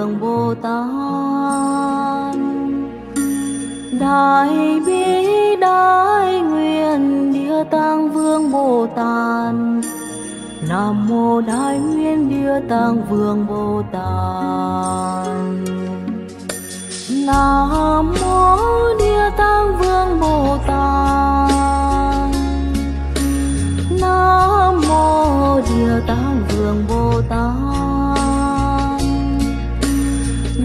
Vương Bồ Tát đại bi đại nguyện Địa Tạng Vương Bồ Tát. Nam mô đại nguyện Địa Tạng Vương Bồ Tát. Nam mô Địa Tạng Vương Bồ Tát. Nam mô Địa Tạng Vương Bồ Tát.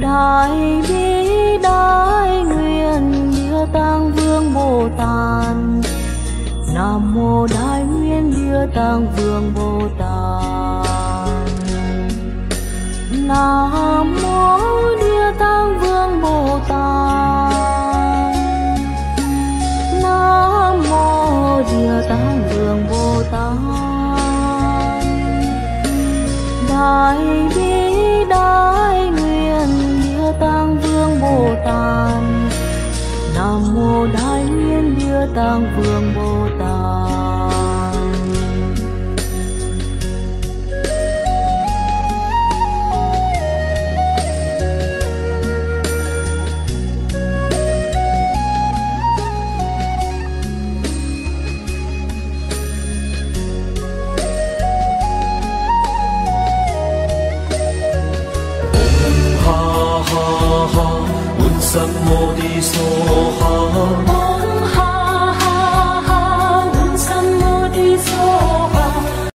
Đại bi đại nguyện Địa Tạng Vương Bồ Tát. Nam mô đại nguyện Địa Tạng Vương Bồ Tát. Nam mô Địa Tạng Vương Bồ Tát. Nam mô Địa Tạng Vương Bồ Tát. Đại bi đại nguyện Địa Tạng Vương Bồ Tát. Nam mô đại nguyện Địa Tạng Vương Bồ Tát. Ha ha ha, un sam mô đi so ha.